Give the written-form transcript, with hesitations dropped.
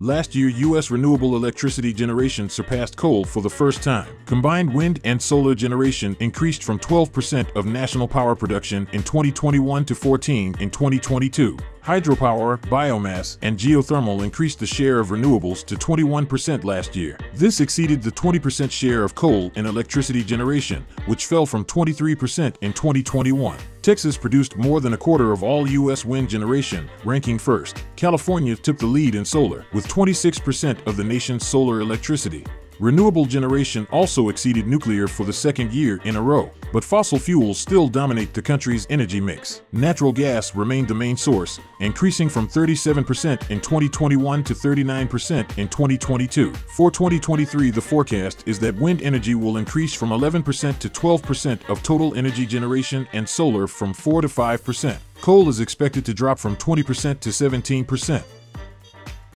Last year, U.S. renewable electricity generation surpassed coal for the first time. Combined wind and solar generation increased from 12% of national power production in 2021 to 14% in 2022. Hydropower, biomass, and geothermal increased the share of renewables to 21% last year. This exceeded the 20% share of coal in electricity generation, which fell from 23% in 2021. Texas produced more than a quarter of all U.S. wind generation, ranking first. California took the lead in solar, with 26% of the nation's solar electricity. Renewable generation also exceeded nuclear for the second year in a row, but fossil fuels still dominate the country's energy mix. Natural gas remained the main source, increasing from 37% in 2021 to 39% in 2022. For 2023, the forecast is that wind energy will increase from 11% to 12% of total energy generation and solar from 4% to 5%. Coal is expected to drop from 20% to 17%.